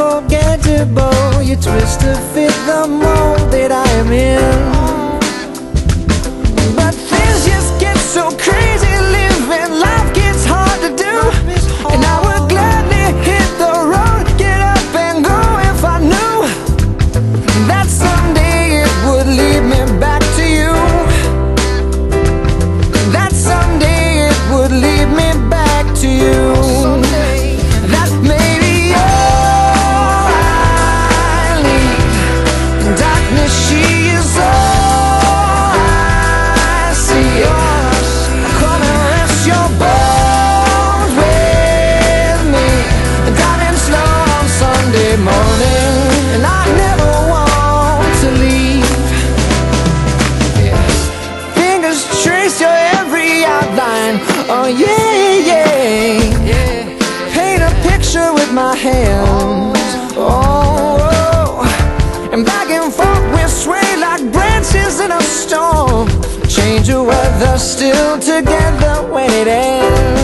unforgettable. You twist to fit the mold that I am in. But things just get so crazy living, life gets hard to do, and I would gladly hit the road, get up and go if I knew that someday it would lead me back to you, that someday it would lead me back to you. Oh yeah, yeah, yeah. Paint a picture with my hands. Oh, oh. And back and forth we sway like branches in a storm. Change the weather, still together when it ends.